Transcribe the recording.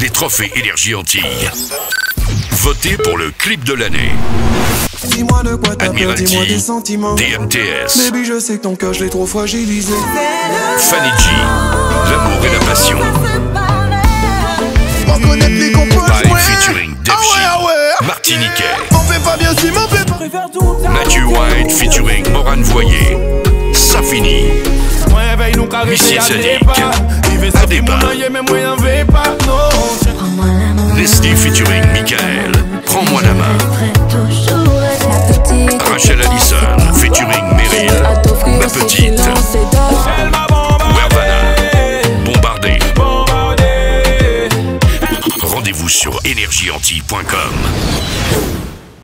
les Trophées énergie Antilles. Votez pour le clip de l'année. Dis-moi de quoi t'as peur, dis-moi des sentiments. DMTS. Baby, je sais que ton cœur, je l'ai trop fragilisé. Fanny J. L'amour et la passion. Featuring Depchi. Martiniquais. Matieu White featuring Maurane Voyer. Ça finit. Michel Sadik. À débat. Leslie featuring Michael. Prends-moi la main. Rachelle